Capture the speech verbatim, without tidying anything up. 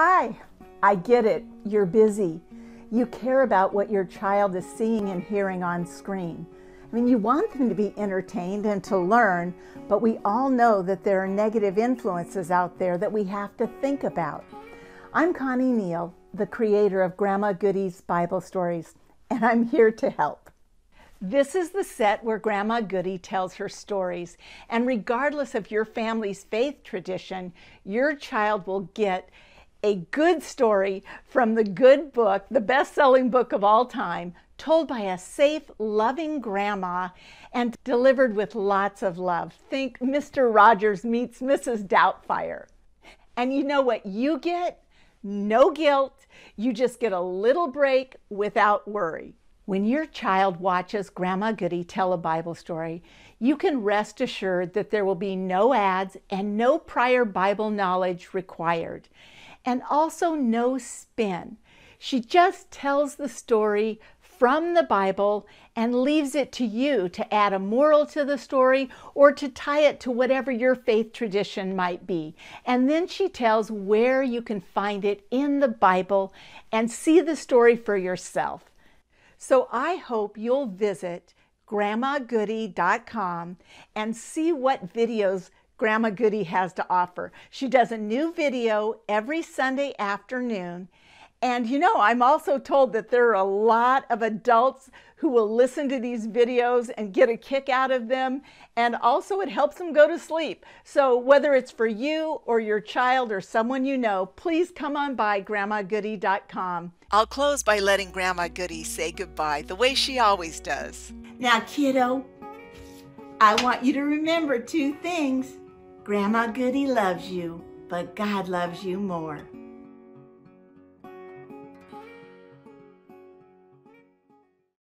Hi, I get it. You're busy. You care about what your child is seeing and hearing on screen. I mean, you want them to be entertained and to learn, but we all know that there are negative influences out there that we have to think about. I'm Connie Neal, the creator of Grandma Goody's Bible Stories, and I'm here to help. This is the set where Grandma Goody tells her stories, and regardless of your family's faith tradition, your child will get a good story from the good book, the best-selling book of all time, told by a safe, loving grandma and delivered with lots of love. Think Mister Rogers meets Missus Doubtfire. And you know what you get? No guilt. You just get a little break without worry. When your child watches Grandma Goody tell a Bible story, you can rest assured that there will be no ads and no prior Bible knowledge required, and also no spin. She just tells the story from the Bible and leaves it to you to add a moral to the story or to tie it to whatever your faith tradition might be. And then she tells where you can find it in the Bible and see the story for yourself. So I hope you'll visit grandma goodie dot com and see what videos Grandma Goody has to offer. She does a new video every Sunday afternoon. And you know, I'm also told that there are a lot of adults who will listen to these videos and get a kick out of them. And also it helps them go to sleep. So whether it's for you or your child or someone you know, please come on by grandma goodie dot com. I'll close by letting Grandma Goody say goodbye the way she always does. Now, kiddo, I want you to remember two things. Grandma Goody loves you, but God loves you more.